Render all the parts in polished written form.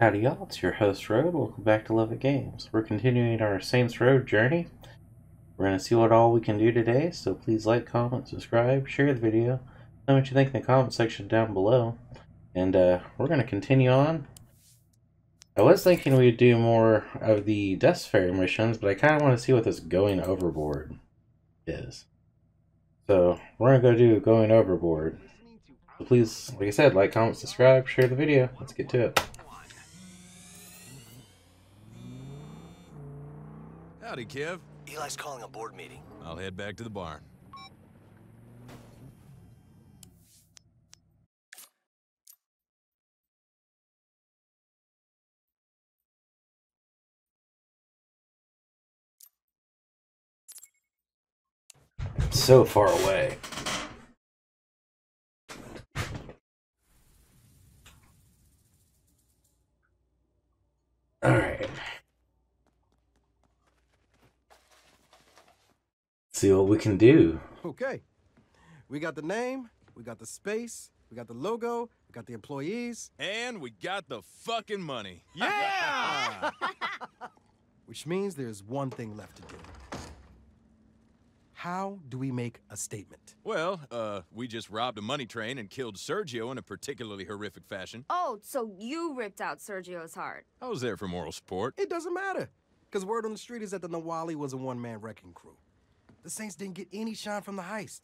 Howdy y'all, it's your host Road. Welcome back to Love It Games. We're continuing our Saints Row journey. We're going to see what all we can do today, so please like, comment, subscribe, share the video. Tell me what you think in the comment section down below. And we're going to continue on. I was thinking we'd do more of the Dust Fairy missions, but I kind of want to see what this Going Overboard is. So we're going to go do Going Overboard. So please, like I said, like, comment, subscribe, share the video. Let's get to it. Howdy, Kev. Eli's calling a board meeting. I'll head back to the barn. So far away. All right. See what we can do. Okay, we got the name, we got the space, we got the logo, we got the employees, and we got the fucking money. Yeah! Which means there's one thing left to do. How do we make a statement? Well, we just robbed a money train and killed Sergio in a particularly horrific fashion. Oh, so you ripped out Sergio's heart. I was there for moral support. It doesn't matter, because word on the street is that the Nawali was a one-man wrecking crew. The Saints didn't get any shine from the heist.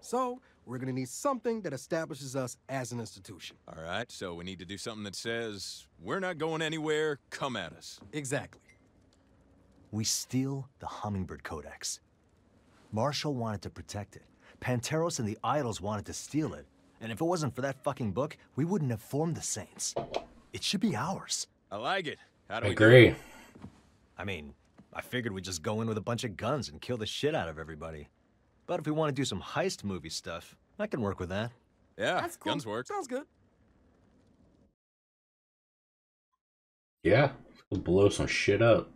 So, we're gonna need something that establishes us as an institution. All right, so we need to do something that says, we're not going anywhere, come at us. Exactly. We steal the Hummingbird Codex. Marshall wanted to protect it. Panteros and the Idols wanted to steal it. And if it wasn't for that fucking book, we wouldn't have formed the Saints. It should be ours. I like it. How do we agree? I mean, I figured we'd just go in with a bunch of guns and kill the shit out of everybody. But if we want to do some heist movie stuff, I can work with that. Yeah, that's cool. Guns work. Sounds good. Yeah, we'll blow some shit up.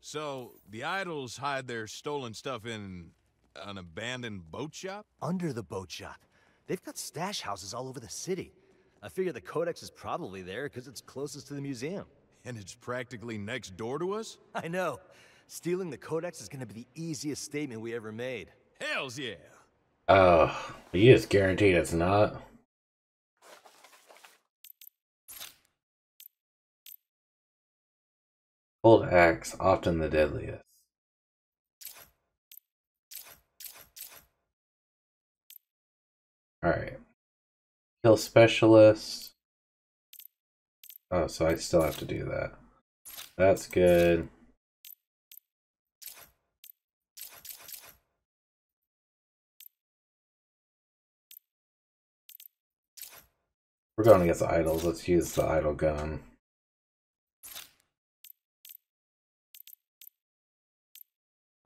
So, the Idols hide their stolen stuff in an abandoned boat shop? Under the boat shop. They've got stash houses all over the city. I figure the Codex is probably there because it's closest to the museum. And it's practically next door to us? I know. Stealing the Codex is going to be the easiest statement we ever made. Hells yeah! Oh, you just guaranteed it's not. Cold axe, often the deadliest. Alright. Kill specialist. Oh, so I still have to do that. That's good. We're going against the Idols. Let's use the idol gun.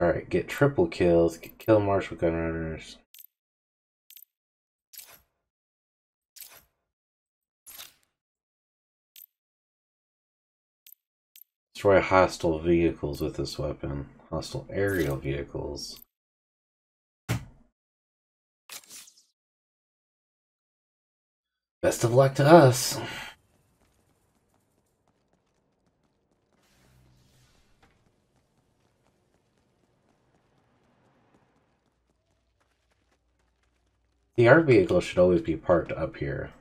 Alright, get triple kills. Kill Marshall gunrunners. Destroy hostile vehicles with this weapon. Hostile aerial vehicles. Best of luck to us. The armored vehicle should always be parked up here.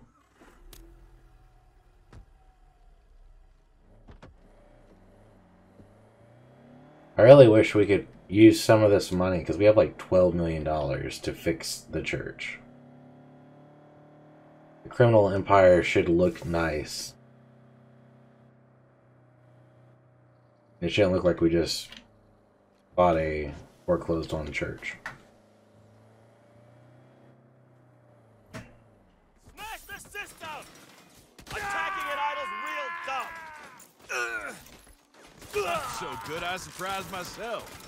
I really wish we could use some of this money, because we have like $12 million to fix the church. The criminal empire should look nice. It shouldn't look like we just bought a foreclosed on church. Smash the system! Attacking an idol's real dumb! That's so good, I surprised myself.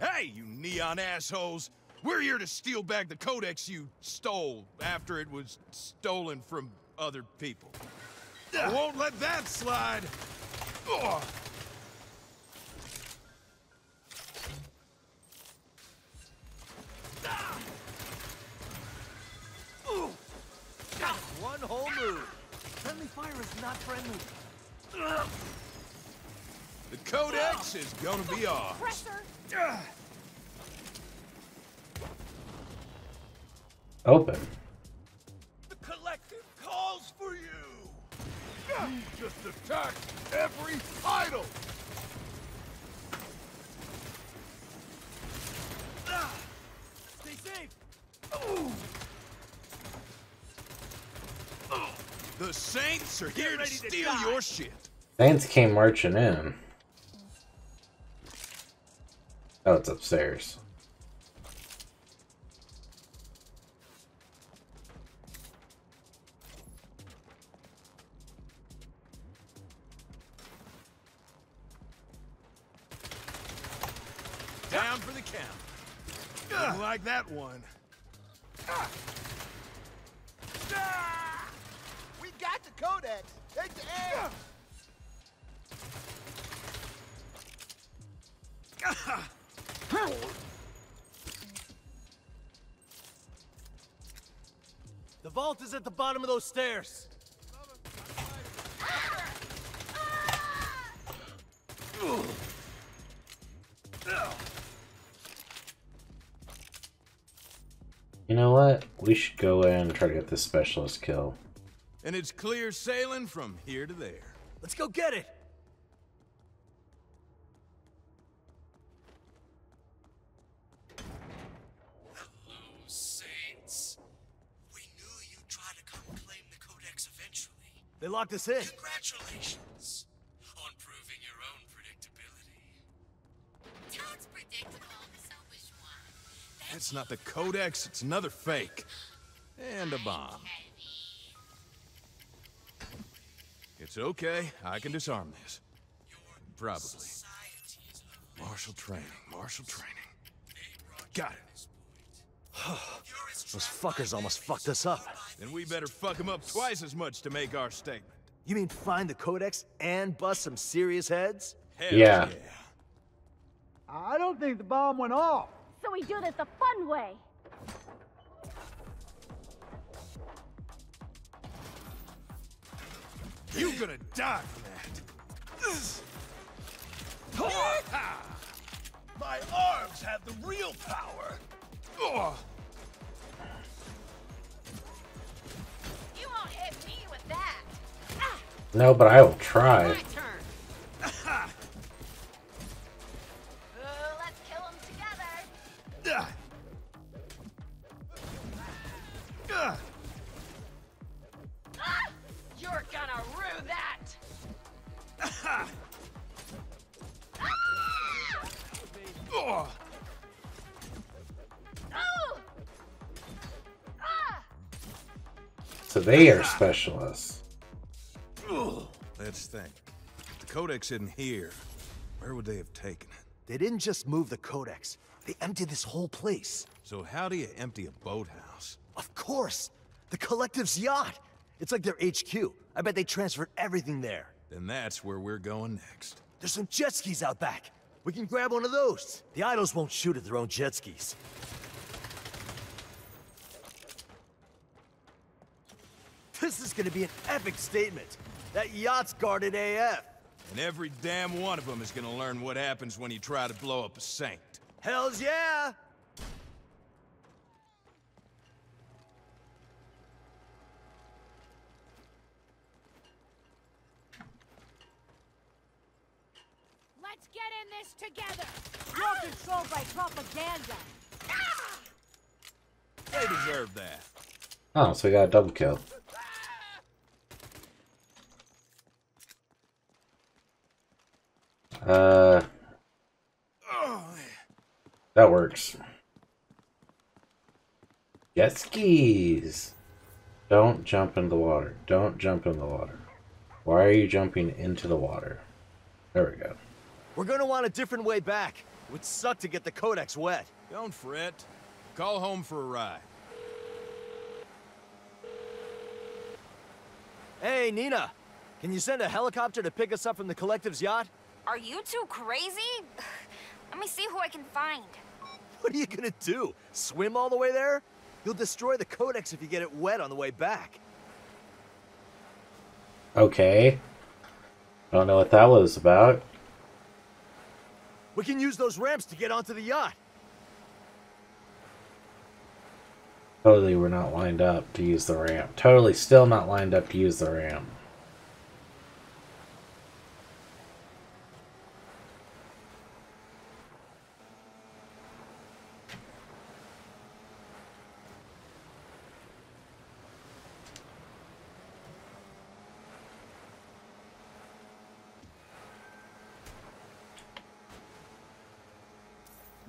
Hey, you neon assholes! We're here to steal back the Codex you stole after it was stolen from other people. I won't let that slide! one whole move. Friendly fire is not friendly. The Codex is gonna be ours. Pressure. Open. The Collective calls for you. You just attacked every idol. Stay safe. Ooh. The Saints are here to steal your shit. Saints came marching in. Oh, it's upstairs. Down for the count. Didn't like that one. We got the Codex. Take the air. The vault is at the bottom of those stairs. You know what? We should go in and try to get this specialist kill. And it's clear sailing from here to there. Let's go get it. They locked us in. Congratulations on proving your own predictability. Toad's predictable, the selfish one. That's not the Codex, it's another fake. And a bomb. It's okay, I can disarm this. Probably. Marshal training, marshal training. Got it. Those fuckers almost fucked us up. Then we better fuck them up twice as much to make our statement. You mean find the Codex and bust some serious heads? Hell yeah. I don't think the bomb went off. So we do this the fun way. You're gonna die for that. My arms have the real power. You won't hit me with that. No, but I will try. My turn. Let's kill them together. You're gonna rue that. So they are specialists. Let's think. The Codex isn't here. Where would they have taken it? They didn't just move the Codex. They emptied this whole place. So how do you empty a boathouse? Of course! The Collective's yacht! It's like their HQ. I bet they transferred everything there. Then that's where we're going next. There's some jet skis out back. We can grab one of those. The Idols won't shoot at their own jet skis. This is gonna be an epic statement. That yacht's guarded AF. And every damn one of them is gonna learn what happens when you try to blow up a saint. Hells yeah! Let's get in this together. You're controlled by propaganda. They deserve that. Oh, so we got a double kill. That works. Jet skis. Don't jump in the water. Don't jump in the water. Why are you jumping into the water? There we go. We're gonna want a different way back. It would suck to get the Codex wet. Don't fret. Call home for a ride. Hey, Nina. Can you send a helicopter to pick us up from the Collective's yacht? Are you two crazy? Let me see who I can find. What are you gonna do? Swim all the way there? You'll destroy the Codex if you get it wet on the way back. Okay. I don't know what that was about. We can use those ramps to get onto the yacht. Totally we're not lined up to use the ramp. Totally still not lined up to use the ramp.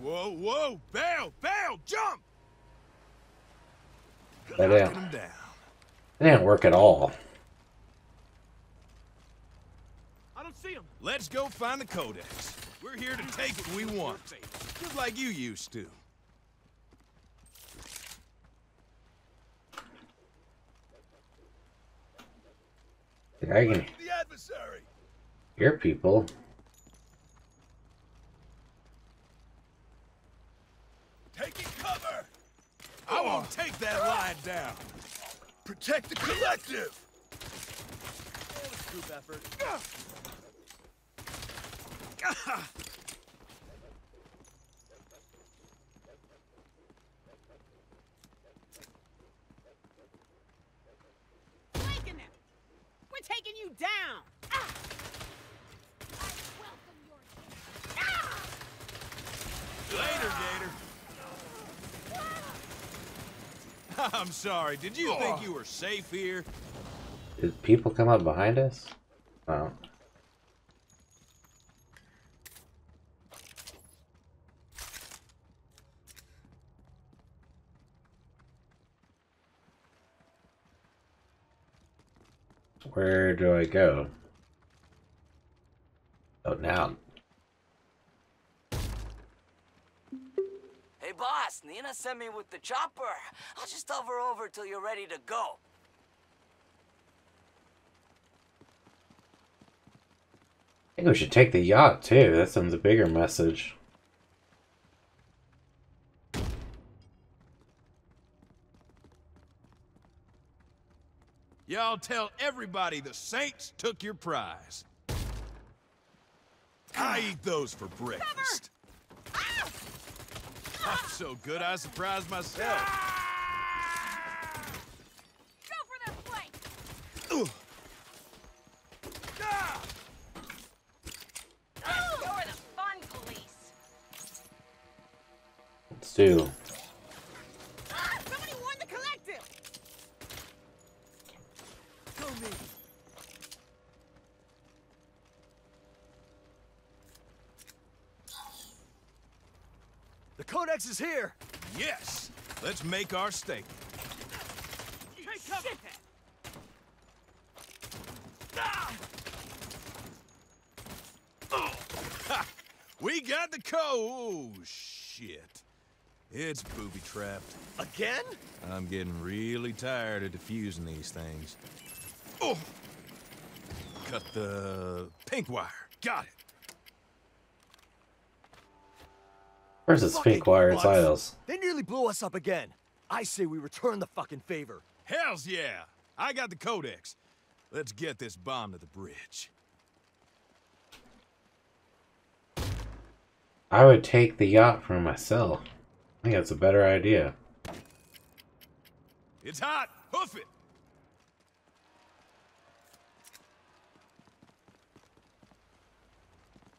Whoa, whoa, bail, bail, jump! That didn't work at all. I don't see him. Let's go find the Codex. We're here to take what we want, just like you used to. I can hear people. Taking cover! I won't take that line down! Protect the Collective! Group effort. Taking them! We're taking you down! Ah. I welcome your... ah. Later, Gator! I'm sorry, did you think you were safe here? Did people come up behind us? Oh. Where do I go? Oh, now. Boss, Nina sent me with the chopper. I'll just hover over till you're ready to go. I think we should take the yacht too. That sends a bigger message. Y'all tell everybody the Saints took your prize. I eat those for breakfast. I'm so good, I surprised myself. Go for that flank! You're the fun police. Let's do. Somebody warn the Collective! Go me. The Codex is here! Yes! Let's make our statement. Take cover! Ah! Oh. Ha. We got the oh, shit. It's booby-trapped. Again? I'm getting really tired of defusing these things. Oh. Cut the pink wire. Got it. Where's this pink wire? It's Idols. They nearly blew us up again. I say we return the fucking favor. Hells yeah! I got the Codex. Let's get this bomb to the bridge. I would take the yacht for myself. I think that's a better idea. It's hot! Hoof it!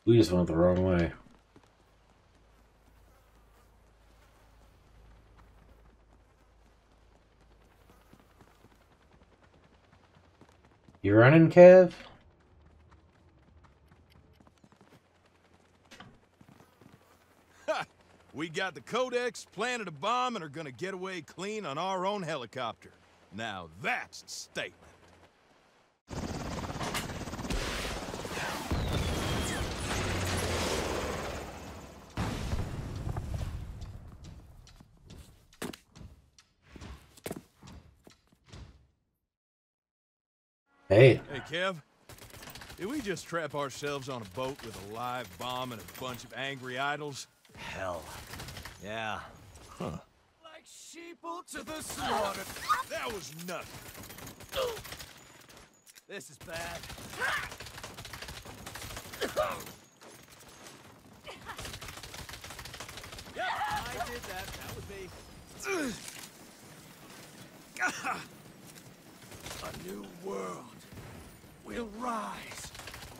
We just went the wrong way. You running, Kev? Ha! We got the Codex, planted a bomb, and are gonna get away clean on our own helicopter. Now that's a statement. Hey. Hey, Kev. Did we just trap ourselves on a boat with a live bomb and a bunch of angry Idols? Hell. Yeah. Huh. Like sheep to the slaughter. That was nothing. This is bad. Yep, I did that. That was me. A new world will rise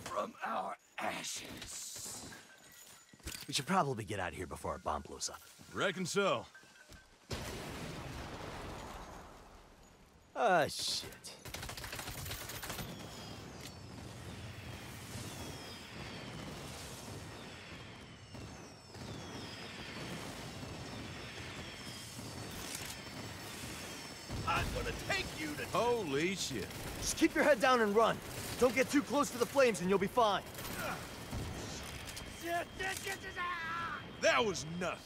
from our ashes. We should probably get out of here before our bomb blows up. Reckon so. Ah, shit. I'm gonna take you to... Holy shit. Just keep your head down and run. Don't get too close to the flames and you'll be fine. That was nothing.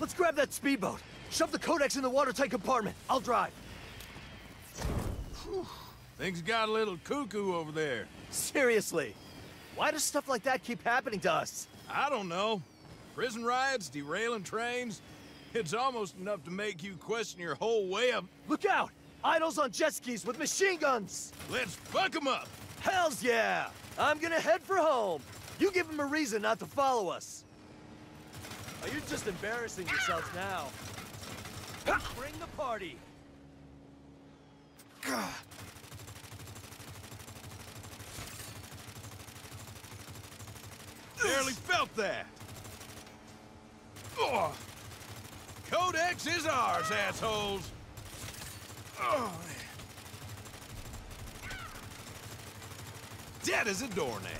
Let's grab that speedboat. Shove the codex in the watertight compartment. I'll drive. Whew. Things got a little cuckoo over there. Seriously. Why does stuff like that keep happening to us? I don't know. Prison riots, derailing trains. It's almost enough to make you question your whole way up. Look out! Idols on jet skis with machine guns! Let's fuck them up! Hells yeah! I'm gonna head for home. You give them a reason not to follow us. Oh, you're just embarrassing yourselves now. Bring the party. God. Barely felt that. Oh. Codex is ours, assholes. Oh, man. Dead as a doornail.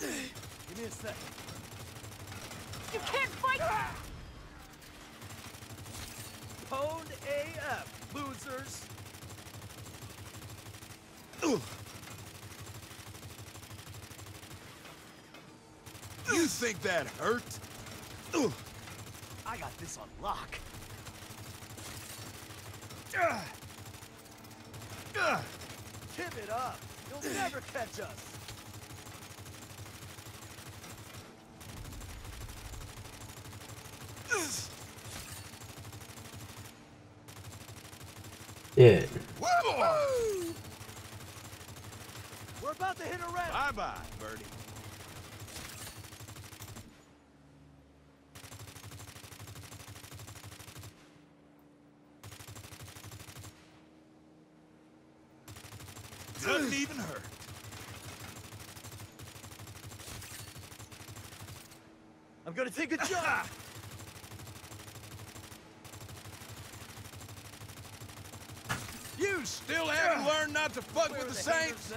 Give me a sec. You can't fight! Pwned AF, losers! You think that hurt? I got this on lock. Give it up! You'll never catch us! Yeah. Whoa. We're about to hit a ramp. Bye bye, birdie. Doesn't even hurt. I'm gonna take a job. You still haven't learned not to fuck with the Saints?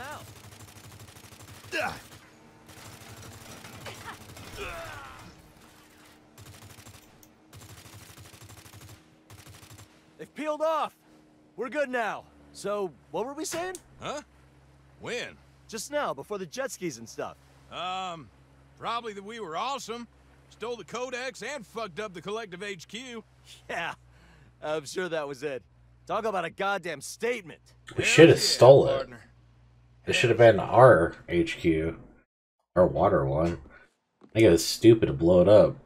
They've peeled off. We're good now. So, what were we saying? Huh? When? Just now, before the jet skis and stuff. Probably that we were awesome. Stole the codex and fucked up the Collective HQ. Yeah, I'm sure that was it. Talk about a goddamn statement. We should have stole it. Partner. It should have been our HQ. Our water one. I think it was stupid to blow it up.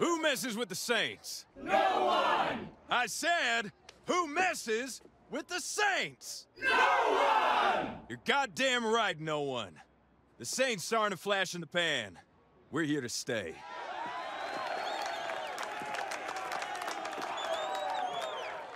Who messes with the Saints? No one! I said, who messes with the Saints? No one! You're goddamn right, no one. The Saints aren't a flash in the pan. We're here to stay.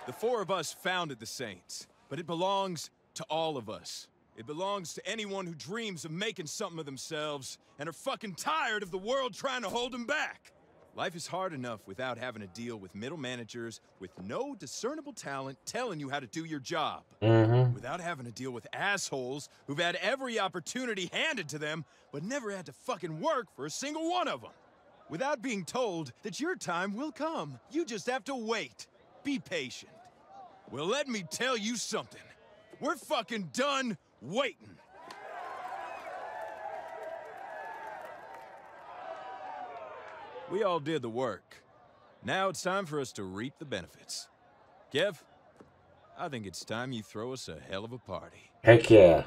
The four of us founded the Saints, but it belongs to all of us. It belongs to anyone who dreams of making something of themselves and are fucking tired of the world trying to hold them back. Life is hard enough without having to deal with middle managers with no discernible talent telling you how to do your job. Without having to deal with assholes who've had every opportunity handed to them, but never had to fucking work for a single one of them. Without being told that your time will come. You just have to wait. Be patient. Well, let me tell you something. We're fucking done waiting. We all did the work. Now it's time for us to reap the benefits. Kev? I think it's time you throw us a hell of a party. Heck yeah.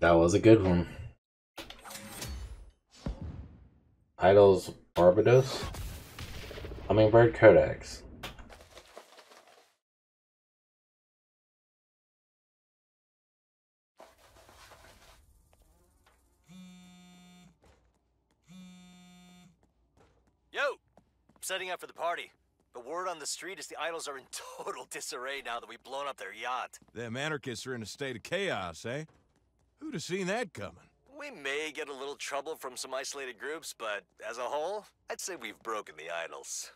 That was a good one. Idols, Barbados, Hummingbird Codex. Yo! Setting up for the party. The word on the street is the Idols are in total disarray now that we've blown up their yacht. Them anarchists are in a state of chaos, eh? Who'd have seen that coming? We may get a little trouble from some isolated groups, but as a whole, I'd say we've broken the Idols.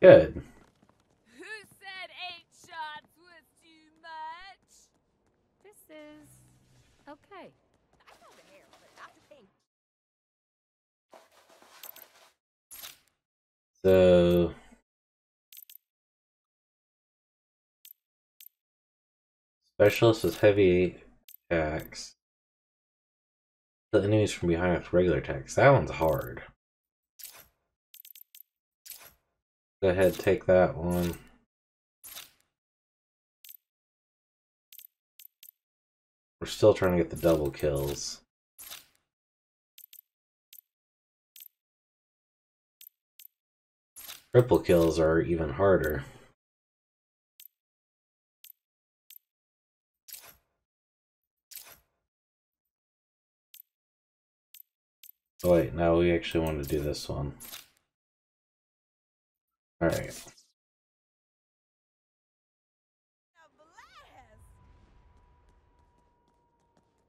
Good. Who said 8 shots was too much? This is... okay. I know the hair, but not the pink. So... Specialist is heavy attacks. The enemies from behind with regular attacks. That one's hard. Go ahead, take that one. We're still trying to get the double kills. Triple kills are even harder. Oh wait, now we actually want to do this one. Alright.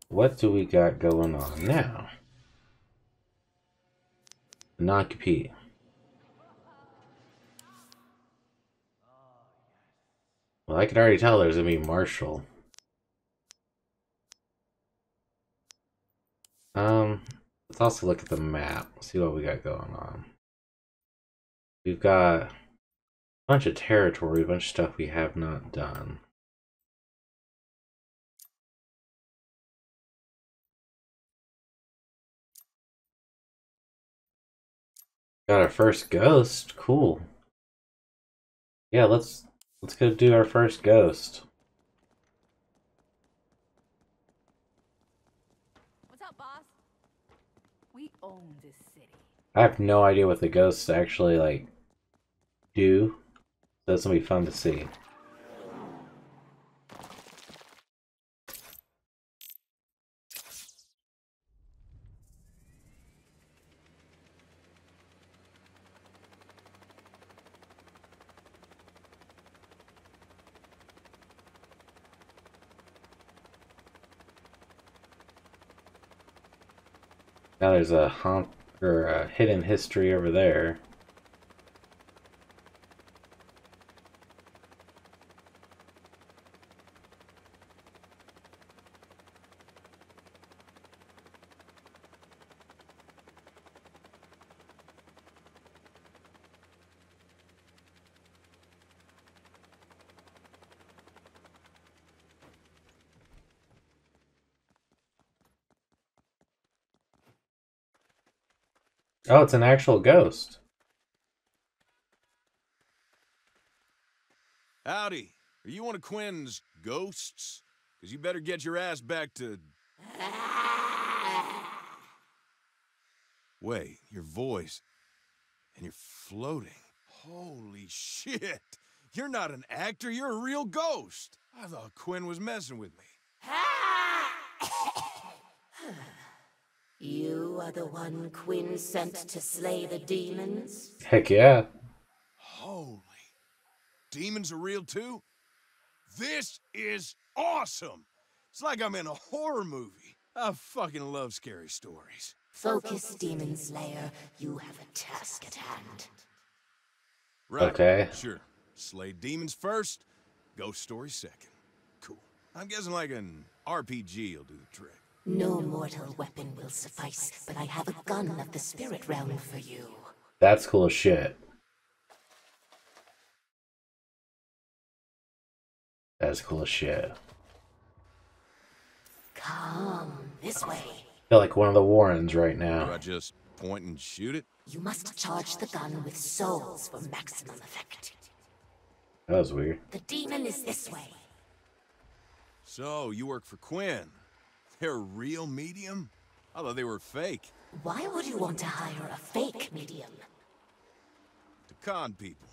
What do we got going on now? Not compete. Well, I can already tell there's gonna be Marshall. Let's also look at the map, see what we got going on. We've got a bunch of territory, a bunch of stuff we have not done. Got our first ghost, cool. Yeah, let's go do our first ghost. I have no idea what the ghosts actually, like, do. So it's gonna be fun to see. Now there's a hump. Or hidden history over there. Oh, it's an actual ghost. Howdy. Are you one of Quinn's ghosts? Because you better get your ass back to... Wait, your voice. And you're floating. Holy shit. You're not an actor, you're a real ghost. I thought Quinn was messing with me. You are the one Quinn sent to slay the demons? Heck yeah. Holy. Demons are real too? This is awesome! It's like I'm in a horror movie. I fucking love scary stories. Focus, Demon Slayer. You have a task at hand. Right. Okay. Sure. Slay demons first, ghost story second. Cool. I'm guessing like an RPG will do the trick. No mortal weapon will suffice, but I have a gun of the spirit realm for you. That's cool as shit. That's cool as shit. Come this way. I feel like one of the Warrens right now. Do I just point and shoot it? You must charge the gun with souls for maximum effect. That was weird. The demon is this way. So, you work for Quinn. They're a real medium? I thought they were fake. Why would you want to hire a fake medium? To con people.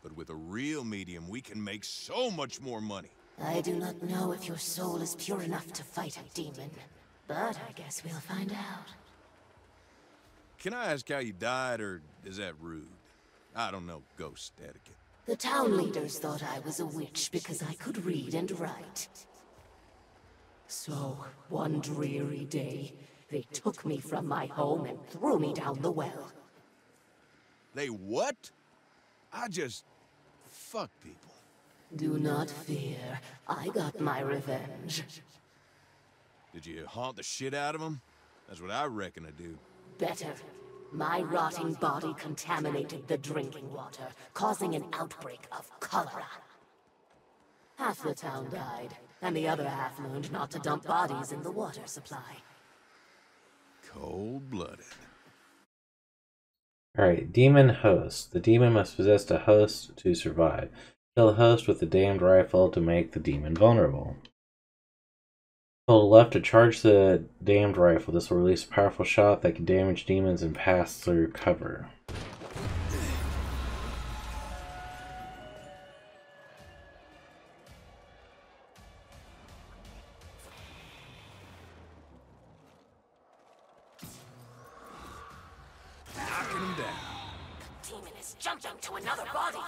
But with a real medium, we can make so much more money. I do not know if your soul is pure enough to fight a demon, but I guess we'll find out. Can I ask how you died, or is that rude? I don't know ghost etiquette. The town leaders thought I was a witch because I could read and write. So, one dreary day, they took me from my home and threw me down the well. They what? I just... fuck people. Do not fear. I got my revenge. Did you haunt the shit out of them? That's what I reckon I do. Better. My rotting body contaminated the drinking water, causing an outbreak of cholera. Half the town died, and the other half learned not to dump bodies in the water supply. Cold-blooded. Alright, demon host. The demon must possess a host to survive. Kill the host with the damned rifle to make the demon vulnerable. Hold left to charge the damned rifle. This will release a powerful shot that can damage demons and pass through cover. Knocking him down. The demon is jumping to another body.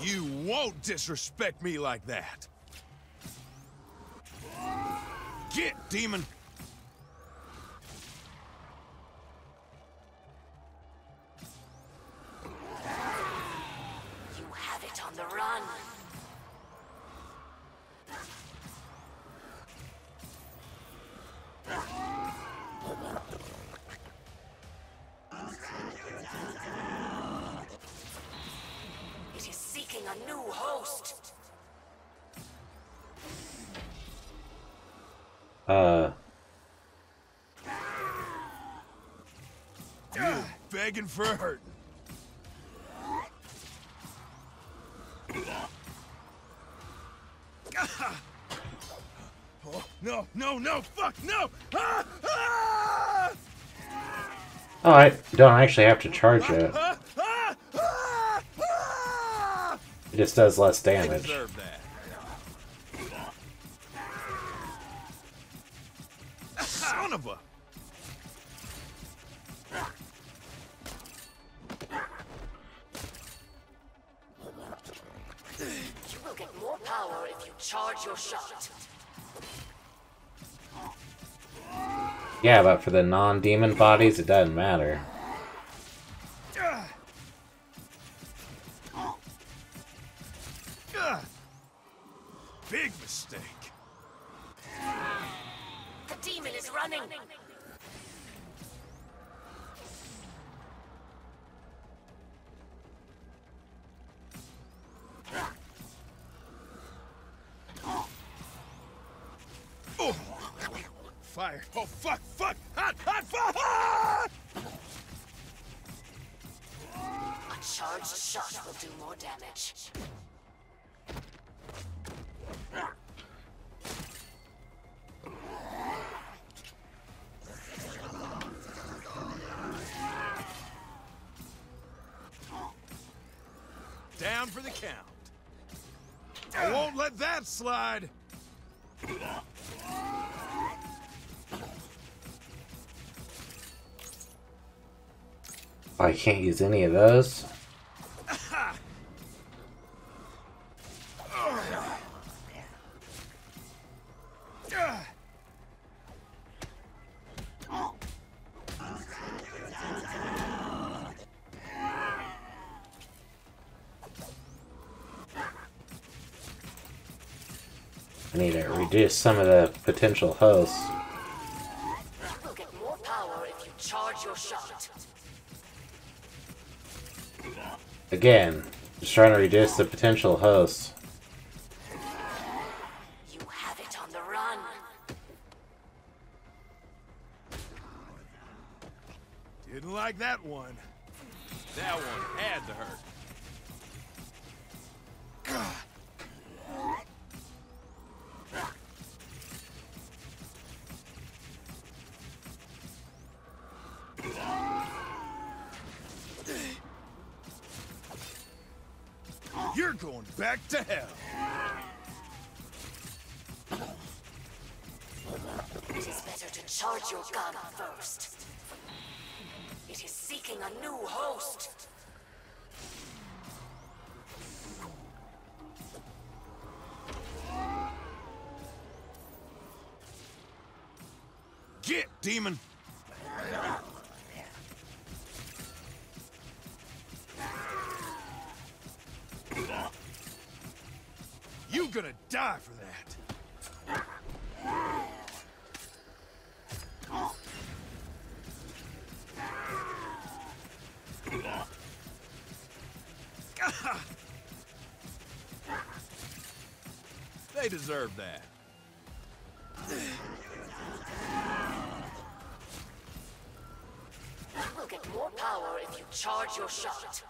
You won't disrespect me like that! Get, demon! You have it on the run! A new host. You're begging for hurt. Oh, no, no, no, fuck, no! Ah, ah! Oh, I don't actually have to charge it. It just does less damage. I deserve that. Son of a... You will get more power if you charge your shot. Yeah, but for the non-demon bodies, it doesn't matter. Fire. Oh, fuck, fuck! Hot, hot, fuck! Ah! A charged shot will do more damage. Down for the count. I won't let that slide! I can't use any of those. I need to reduce some of the potential hosts. You will get more power if you charge your shot. Again, just trying to reduce the potential hosts. You have it on the run. Didn't like that one. That one had to hurt. You're going back to hell. It is better to charge your gun first. It is seeking a new host. Get, demon! You gonna die for that! They deserve that. You'll get more power if you charge your shot.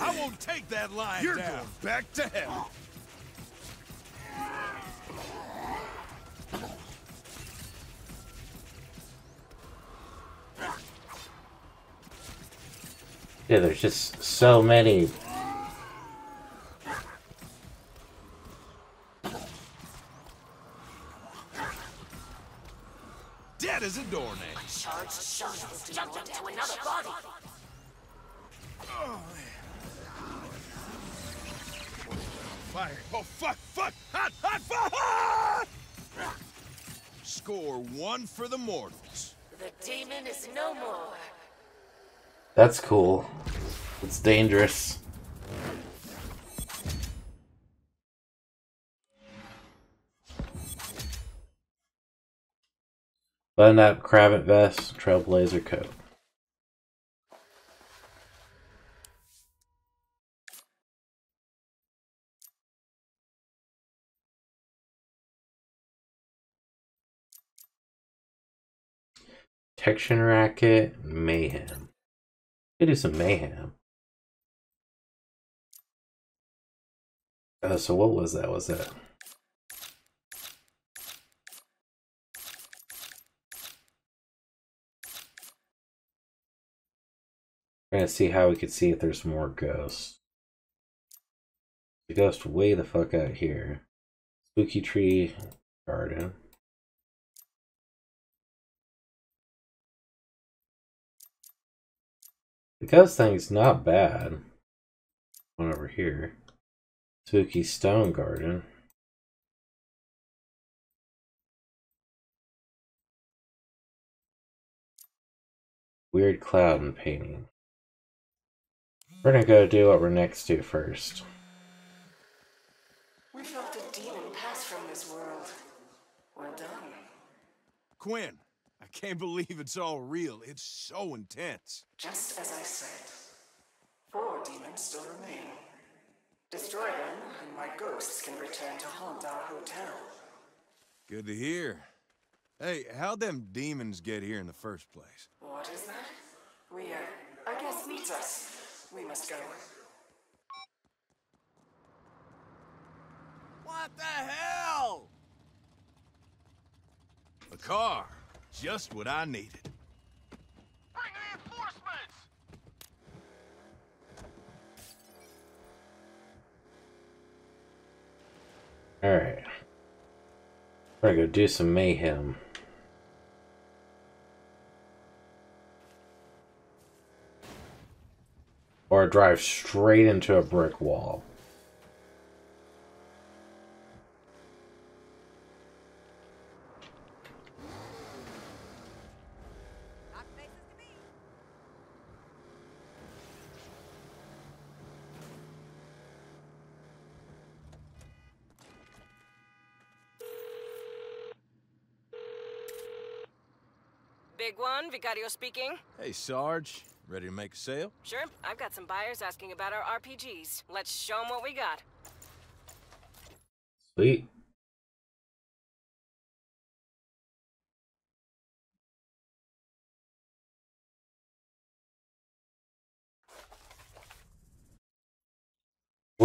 I won't take that line down. You're going back to hell. Yeah, there's just so many. Dead as a doornail. A charged shot has jumped into another body. Oh, man. Fire. Oh, fuck, fuck. Hot, hot, hot. Score one for the mortals. The demon is no more. That's cool. It's dangerous. Button up, cravat vest, trailblazer coat. Protection racket, mayhem. It is some mayhem. So what was that? Was that? We're gonna see how we could see if there's more ghosts. The ghost way the fuck out here. Spooky tree garden. The ghost thing's not bad. One over here. Spooky stone garden. Weird cloud and painting. We're gonna go do what we're next to first. We felt the demon pass from this world. We're done. Quinn. I can't believe it's all real. It's so intense. Just as I said, 4 demons still remain. Destroy them, and my ghosts can return to haunt our hotel. Good to hear. Hey, how'd them demons get here in the first place? What is that? Our guest needs us. We must go. What the hell? A car. Just what I needed. Bring reinforcements! Alright. We're gonna go do some mayhem. Or drive straight into a brick wall. Vicario speaking. Hey, Sarge. Ready to make a sale? Sure. I've got some buyers asking about our RPGs. Let's show them what we got. Sweet.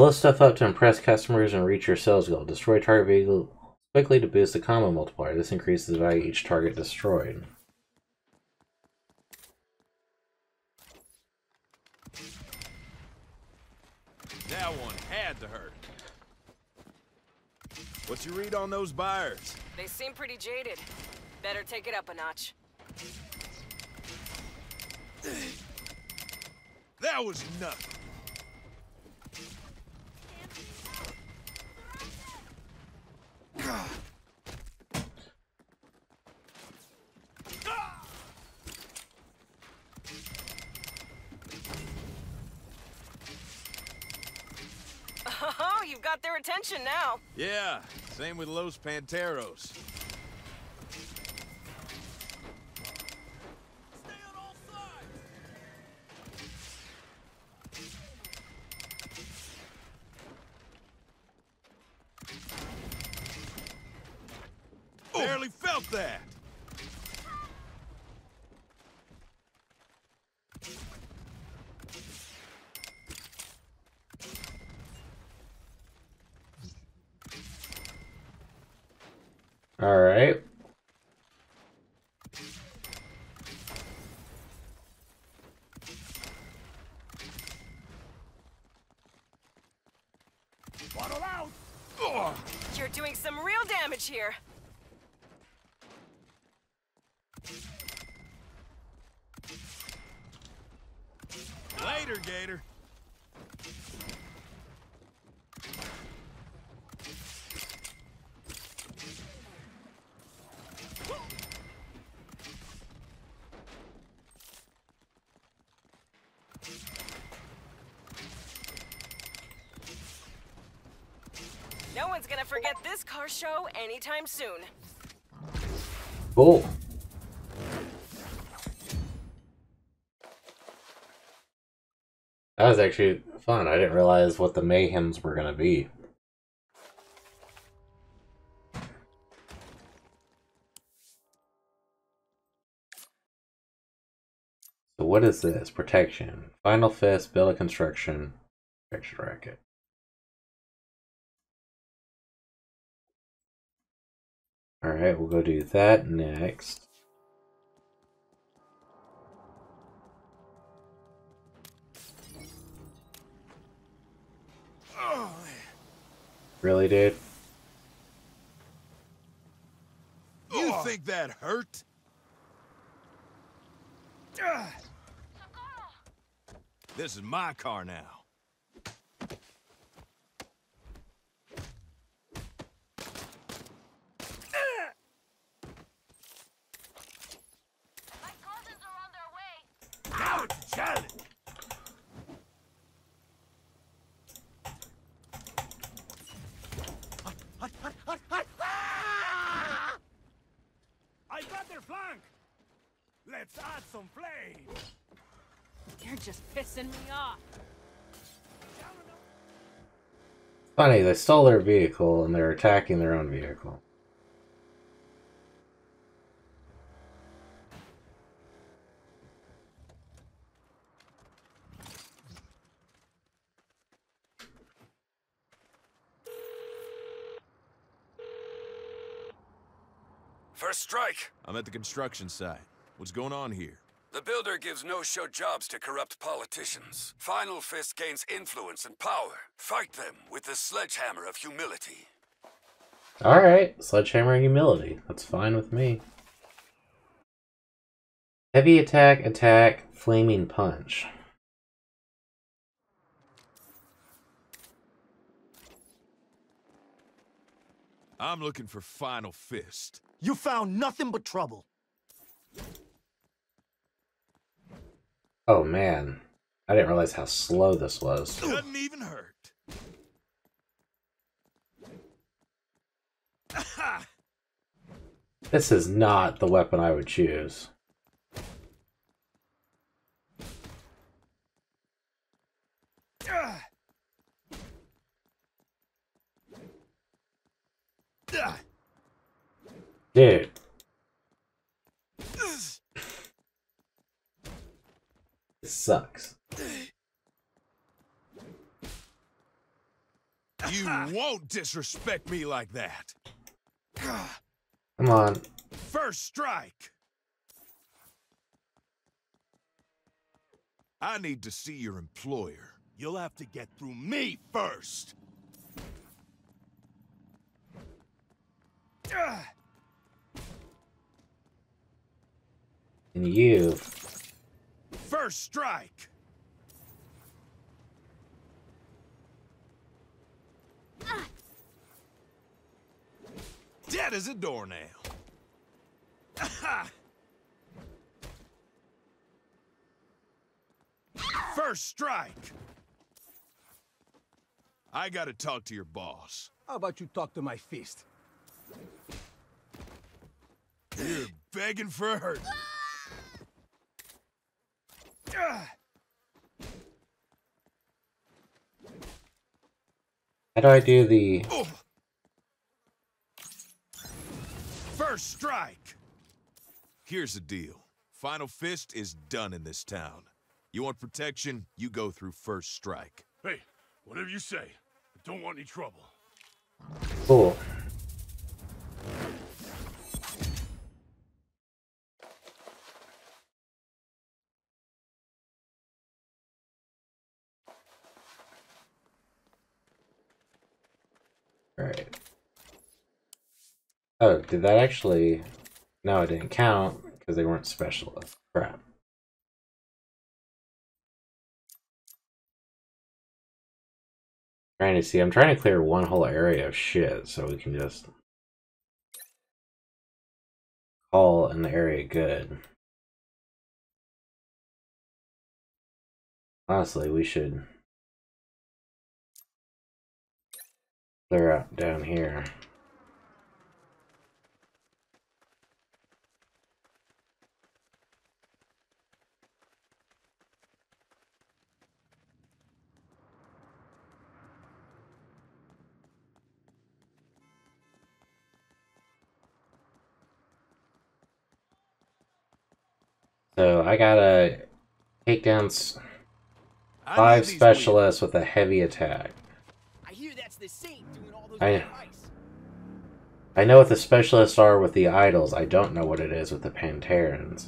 blow stuff up to impress customers and reach your sales goal. Destroy target vehicle quickly to boost the combo multiplier. This increases the value of each target destroyed. That one had to hurt. What's your read on those buyers? They seem pretty jaded. Better take it up a notch. That was nothing. Oh, you've got their attention now. Yeah, same with Los Panteros. Here. Later, Gator. No one's gonna forget this car show anytime soon. Cool. That was actually fun. I didn't realize what the mayhems were gonna be. So what is this? Protection. Final Fist, build a construction, protection racket. All right, we'll go do that next. Oh, really, dude? You think that hurt? This is my car now. Funny, they stole their vehicle and they're attacking their own vehicle. First strike! I'm at the construction site. What's going on here? The builder gives no-show jobs to corrupt politicians. Final Fist gains influence and power. Fight them with the Sledgehammer of Humility. Alright, Sledgehammer of Humility. That's fine with me. Heavy attack, attack, flaming punch. I'm looking for Final Fist. You found nothing but trouble. Oh man, I didn't realize how slow this was. Doesn't even hurt. This is not the weapon I would choose. Dude. This sucks. You won't disrespect me like that. Come on. First strike. I need to see your employer. You'll have to get through me first. And you. First strike. Dead as a doornail. First strike. I gotta talk to your boss. How about you talk to my fist? You're begging for hurt. How do I do the first strike? Here's the deal. Final Fist is done in this town. You want protection? You go through first strike. Hey, whatever you say. I don't want any trouble. Cool. Alright. Oh, did that actually... No, it didn't count, because they weren't specialists. Crap. Trying to see. I'm trying to clear one whole area of shit, so we can just... call in the area good. Honestly, we should... clear out down here. So I gotta take down 5 specialists with a heavy attack. I know what the specialists are with the Idols. I don't know what it is with the Panteros.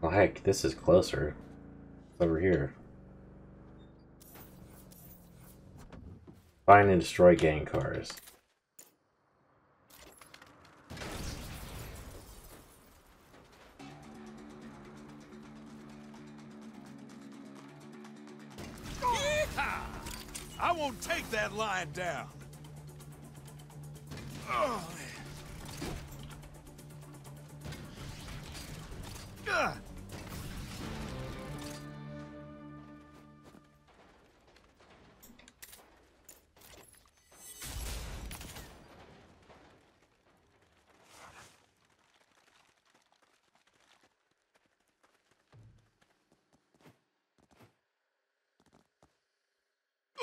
Well, heck, this is closer. It's over here. Find and destroy gang cars. I won't take that line down.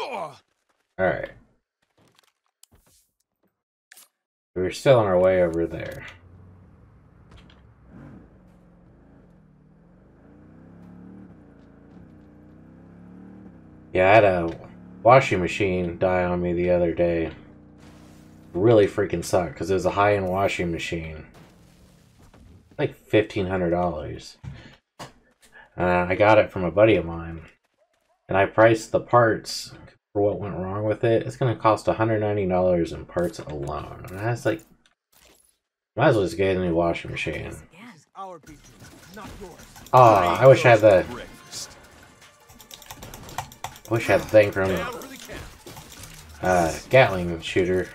Oh, alright. We're still on our way over there. Yeah, I had a washing machine die on me the other day. Really freaking sucked, because it was a high-end washing machine. Like $1,500. I got it from a buddy of mine. And I priced the parts... for what went wrong with it. It's gonna cost $190 in parts alone. And I was like, might as well just get a new washing machine. Oh, I wish I had the thing from Gatling shooter.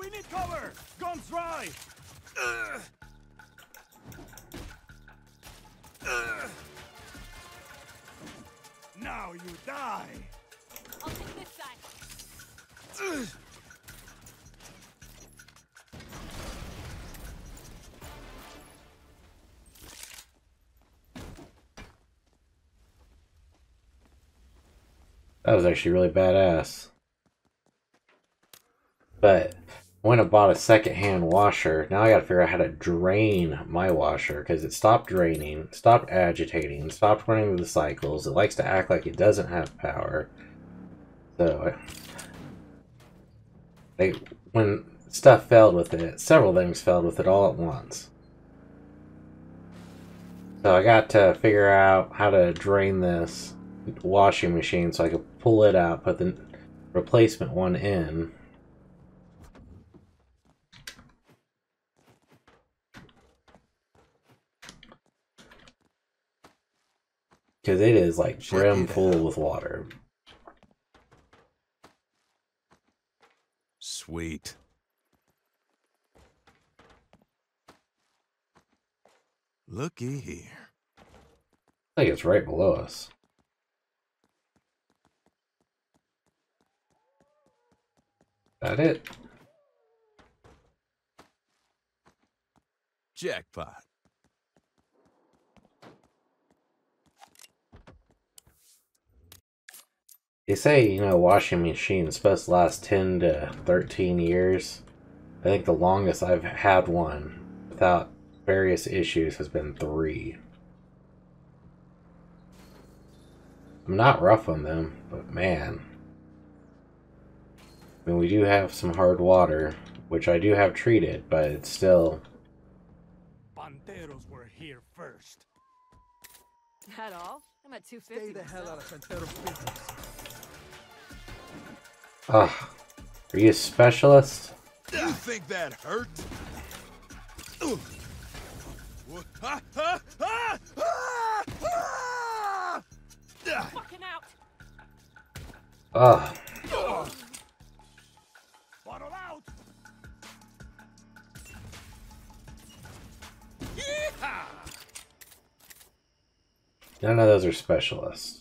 We need cover. Guns right. Now you die. I'll take this side. That was actually really badass. But went and bought a secondhand washer. Now I gotta figure out how to drain my washer, because it stopped draining, stopped agitating, stopped running the cycles. It likes to act like it doesn't have power. So when stuff failed with it, several things failed with it all at once. So I got to figure out how to drain this washing machine so I could pull it out, put the replacement one in. Because it is like brim full with water. Sweet. Looky here. I think it's right below us. Is that it? Jackpot. They say, you know, washing machine is supposed to last 10 to 13 years. I think the longest I've had one without various issues has been 3. I'm not rough on them, but man. I mean, we do have some hard water, which I do have treated, but it's still... Panteros were here first. At all? I'm at 250. Stay the hell out of Panteros business. Ah, are you a specialist? You think that hurt? Fucking out. Ah. Bottle out. Yeah. None of those are specialists.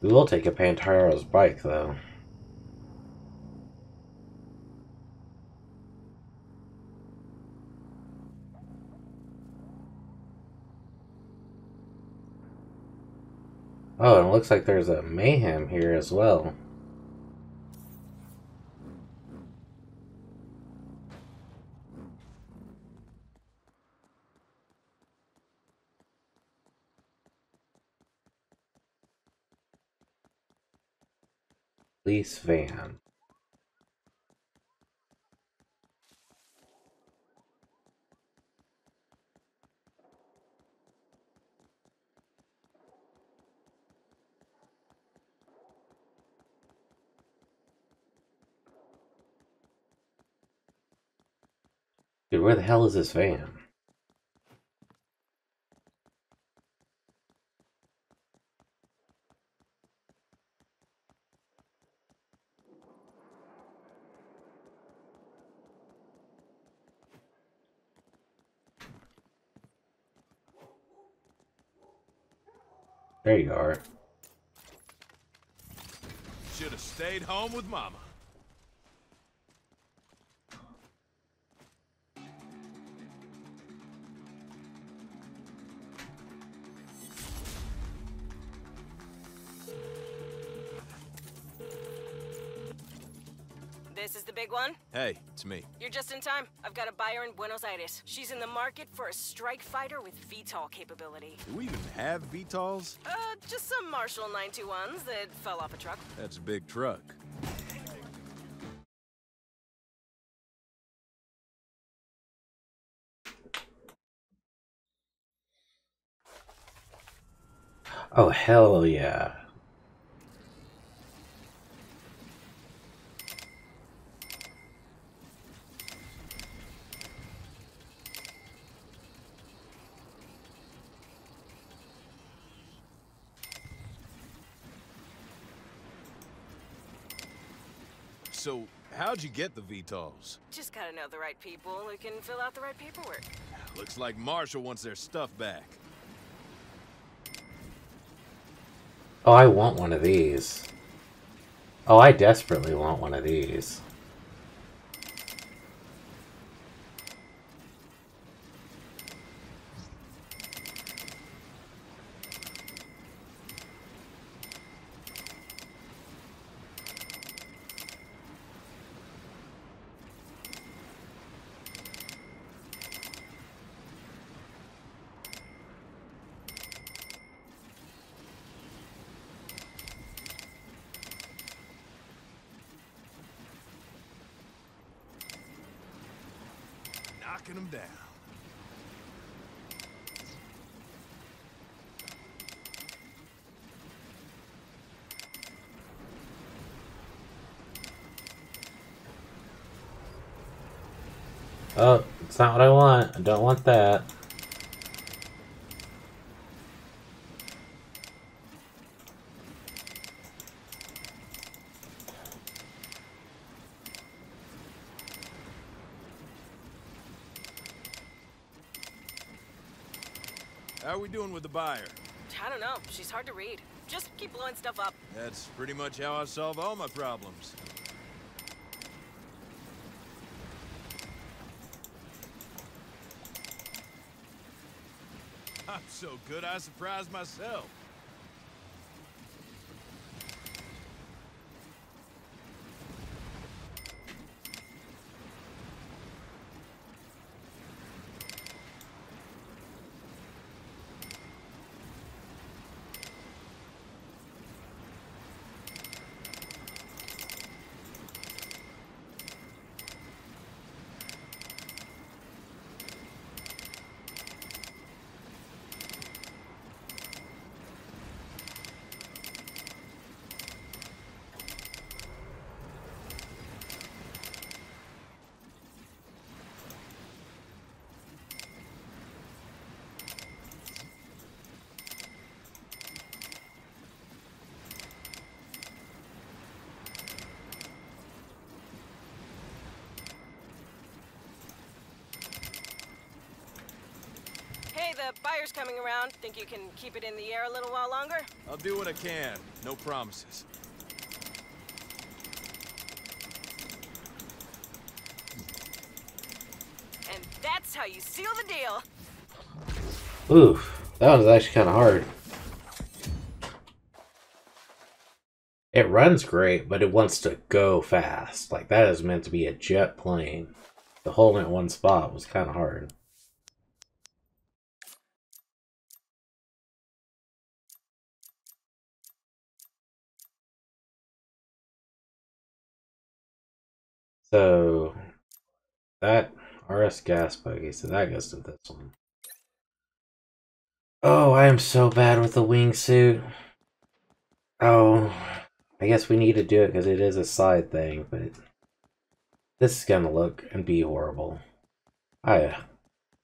We will take a Panteros bike, though. Oh, and it looks like there's a mayhem here as well. Police van. Dude, where the hell is this van? There you are. Should have stayed home with Mama. This is the big one? Hey, it's me. You're just in time. I've got a buyer in Buenos Aires. She's in the market for a strike fighter with VTOL capability. Do we even have VTOLs? Just some Marshall 921s that fell off a truck. That's a big truck. Oh, hell yeah. So, how'd you get the VTOLs? Just gotta know the right people who can fill out the right paperwork. Looks like Marshall wants their stuff back. Oh, I want one of these. Oh, I desperately want one of these. knocking them down. Oh, it's not what I want. I don't want that. How are we doing with the buyer? I don't know. She's hard to read. Just keep blowing stuff up. That's pretty much how I solve all my problems. I'm so good, I surprised myself. The buyer's coming around. Think you can keep it in the air a little while longer? I'll do what I can. No promises. And that's how you seal the deal. Oof. That was actually kind of hard. It runs great, but it wants to go fast. Like, that is meant to be a jet plane. The holding at one spot was kind of hard. So, that RS gas buggy, so that goes to this one. Oh, I am so bad with the wingsuit. Oh, I guess we need to do it because it is a side thing, but this is going to look and be horrible. I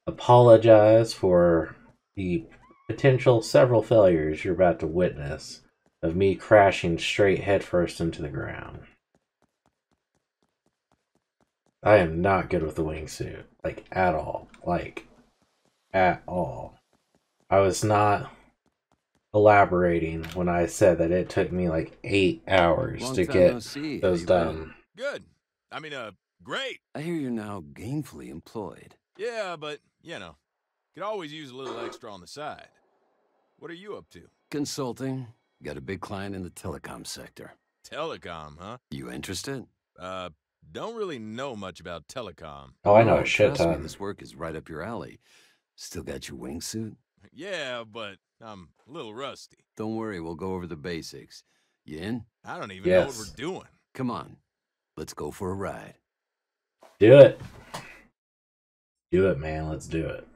apologize for the potential several failures you're about to witness of me crashing straight headfirst into the ground. I am not good with the wingsuit, like, at all. Like, at all. I was not elaborating when I said that it took me, like, 8 hours to get those done. Good. I mean, great. I hear you're now gainfully employed. Yeah, but, you know, could always use a little extra on the side. What are you up to? Consulting. Got a big client in the telecom sector. Telecom, huh? You interested? Don't really know much about telecom. Oh, I know a shit ton. This work is right up your alley. Still got your wingsuit? Yeah, but I'm a little rusty. Don't worry, we'll go over the basics. You in? I don't even know what we're doing. Come on, let's go for a ride. Do it. Do it, man. Let's do it.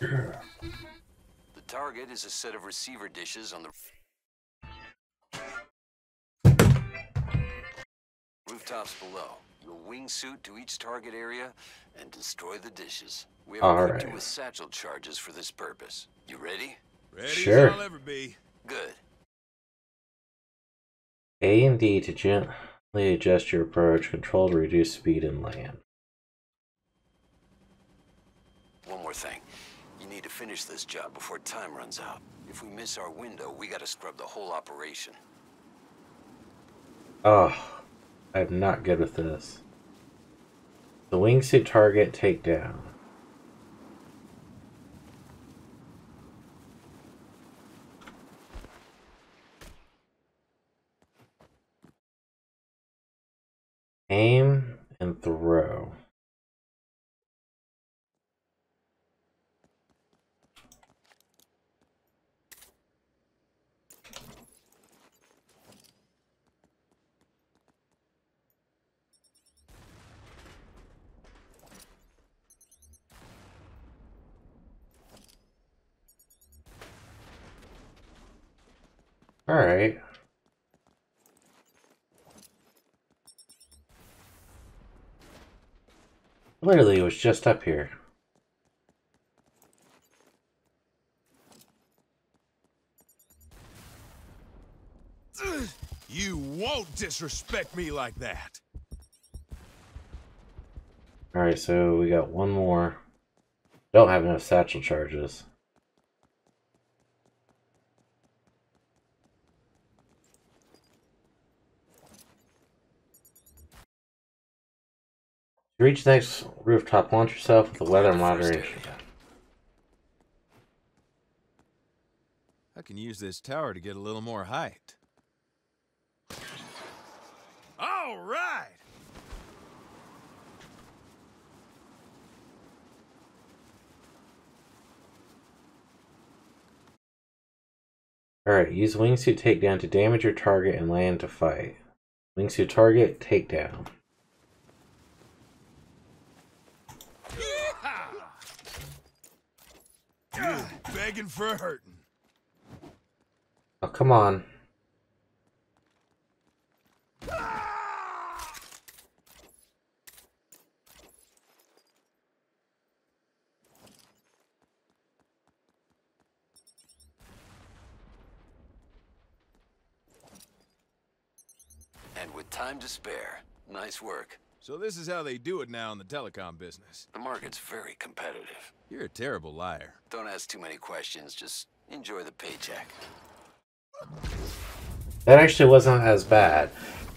Yeah. The target is a set of receiver dishes on the... rooftops below. Your wingsuit to each target area and destroy the dishes. We have equipped you with satchel charges for this purpose. You ready? Ready sure. As I'll ever be. Good. A and D to gently adjust your approach. Control to reduce speed and land. One more thing. You need to finish this job before time runs out. If we miss our window, we gotta scrub the whole operation. Oh. I'm not good with this. The wingsuit target takedown. Aim and throw. Alright. Literally, it was just up here. You won't disrespect me like that. Alright, so we got one more. Don't have enough satchel charges. To reach the next rooftop, launch yourself with the weather in moderation. I can use this tower to get a little more height. All right. Alright, use wingsuit takedown to damage your target and land to fight. Wingsuit target, takedown. You're begging for hurting. Oh, come on. Time to spare. Nice work. So this is how they do it now in the telecom business. The market's very competitive. You're a terrible liar. Don't ask too many questions. Just enjoy the paycheck. That actually wasn't as bad.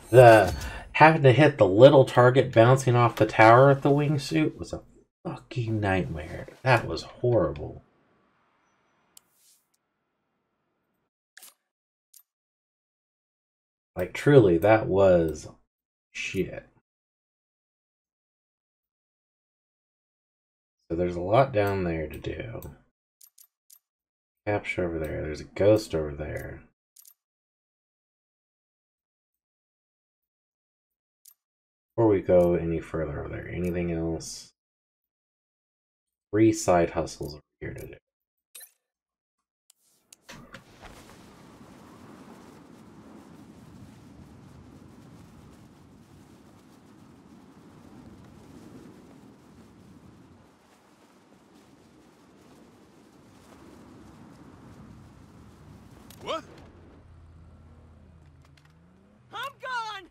The having to hit the little target bouncing off the tower at the wingsuit was a fucking nightmare. That was horrible. Like, truly, that was shit. So there's a lot down there to do. Capture over there. There's a ghost over there. Before we go any further over there, anything else? 3 side hustles over here to do. What? I'm gone.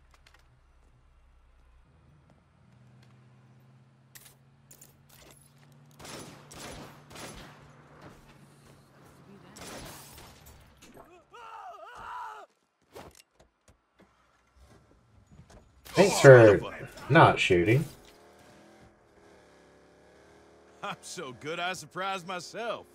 Thanks for not shooting. I'm so good, I surprised myself.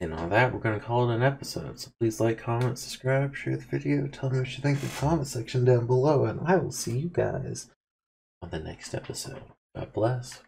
And on that, we're going to call it an episode. So please like, comment, subscribe, share the video, tell me what you think in the comment section down below, and I will see you guys on the next episode. God bless.